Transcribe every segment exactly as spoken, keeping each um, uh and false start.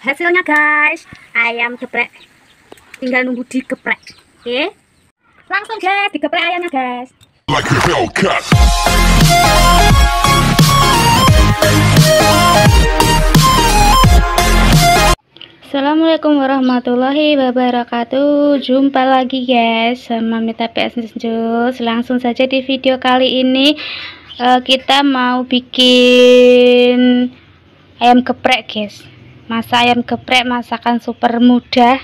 hasilnya guys, ayam geprek. Tinggal nunggu digeprek. Oke, okay. Langsung guys digeprek ayamnya guys. Like a Hellcat. Assalamualaikum warahmatullahi wabarakatuh. Jumpa lagi guys sama Mita P S Encus. Langsung saja di video kali ini uh, kita mau bikin ayam geprek guys. Masak ayam geprek, masakan super mudah,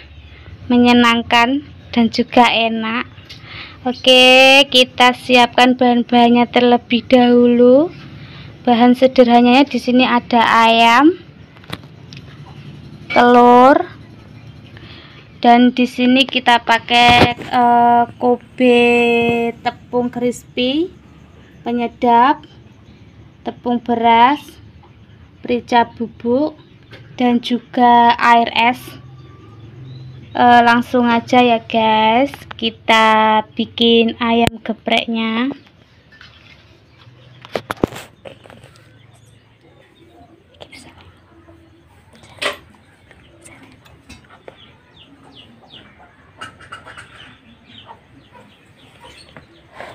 menyenangkan dan juga enak. Oke, kita siapkan bahan-bahannya terlebih dahulu. Bahan sederhananya di sini ada ayam, telur, dan di sini kita pakai eh, kobe tepung crispy, penyedap, tepung beras, merica bubuk, dan juga air es. Uh, langsung aja ya guys, kita bikin ayam gepreknya.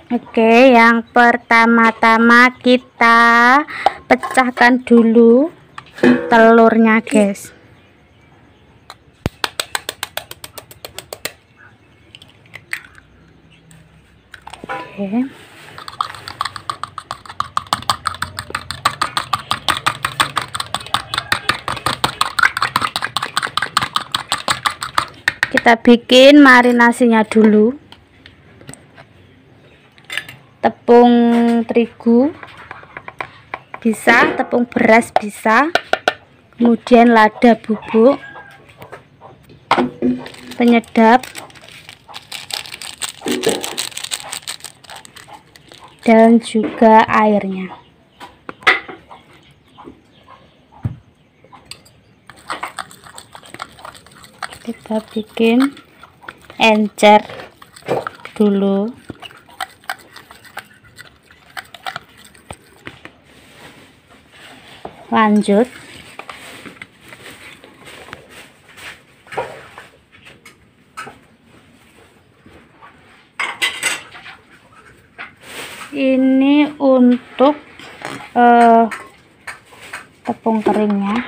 Oke, yang pertama-tama kita pecahkan dulu telurnya guys. Oke. Kita bikin marinasinya dulu. Tepung terigu bisa, tepung beras bisa, kemudian lada bubuk, penyedap, dan juga airnya. Kita bikin encer dulu. Lanjut, ini untuk eh, tepung keringnya,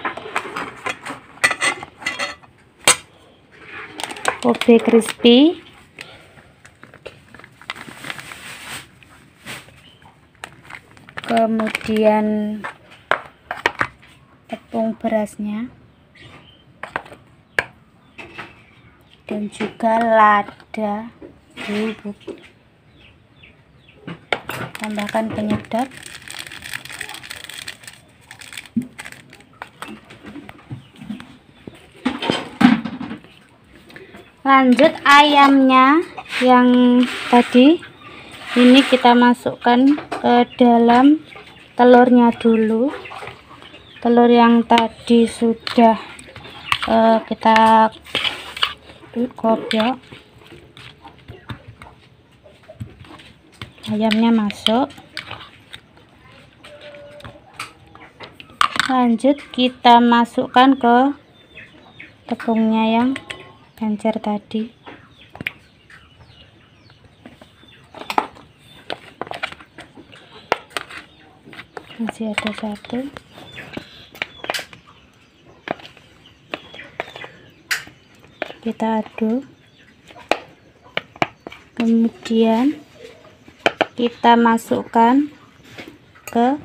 kobe crispy, kemudian tepung berasnya, dan juga lada bubuk. Tambahkan penyedap, lanjut ayamnya yang tadi ini kita masukkan ke dalam telurnya dulu. Telur yang tadi sudah uh, kita koyok, ayamnya masuk. Lanjut kita masukkan ke tepungnya yang encer tadi. Masih ada satu. Kita aduk. Kemudian kita masukkan ke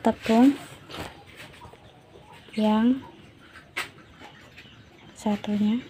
tepung yang satunya.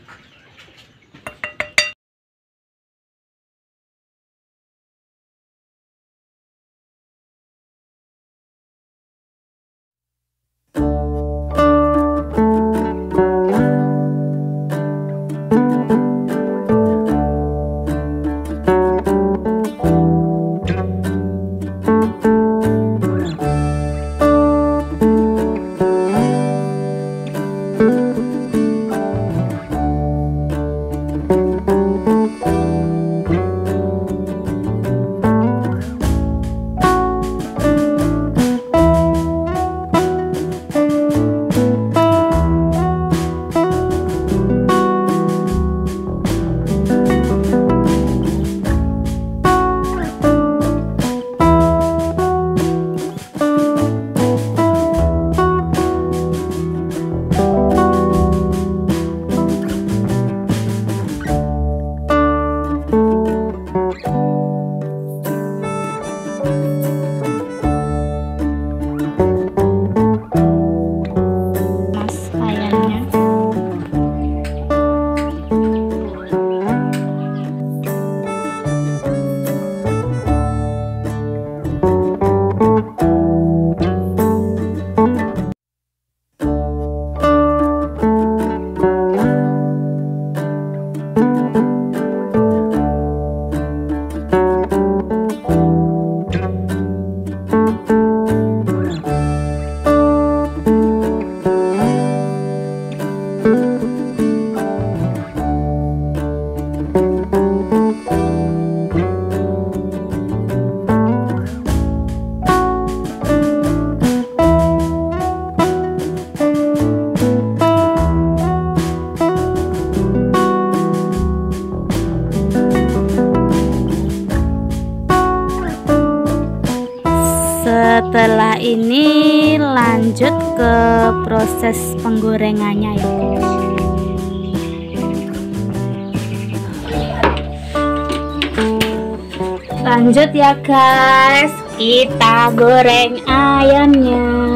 ke proses penggorengannya ya. Lanjut ya guys, kita goreng ayamnya.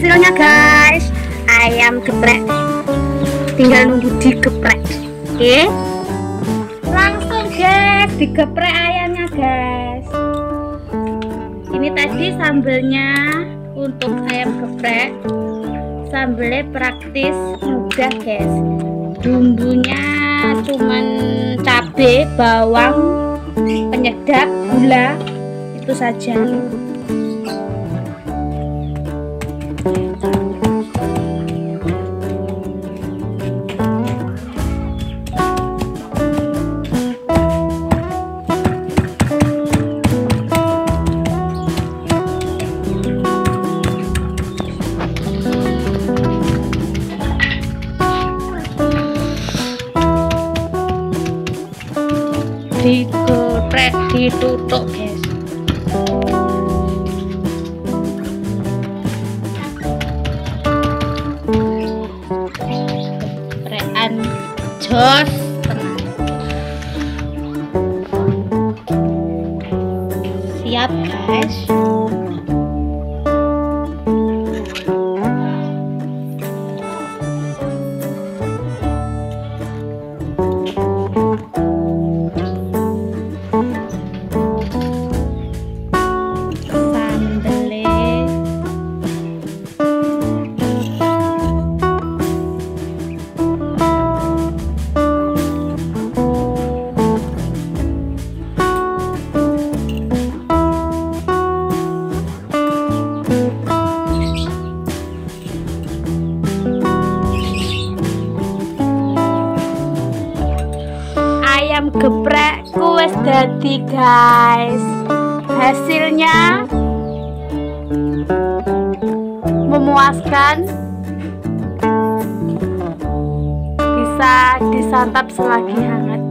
Hasilnya guys, ayam geprek, tinggal nunggu digeprek. Oke, langsung guys digeprek ayamnya guys. Ini tadi sambelnya untuk ayam geprek, sambelnya praktis mudah guys. Bumbunya cuman cabai, bawang, penyedap, gula, itu saja. ditutup guys. Rean jos siap guys. Geprekku wis dadi guys. Hasilnya memuaskan, bisa disantap selagi hangat.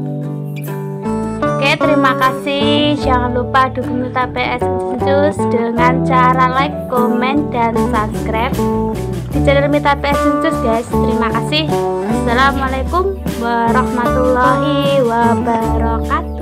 Oke, terima kasih. Jangan lupa dukung Mita P S Encus dengan cara like, komen, dan subscribe di channel Mita P S Encus guys. Terima kasih. Assalamualaikum warahmatullahi wabarakatuh.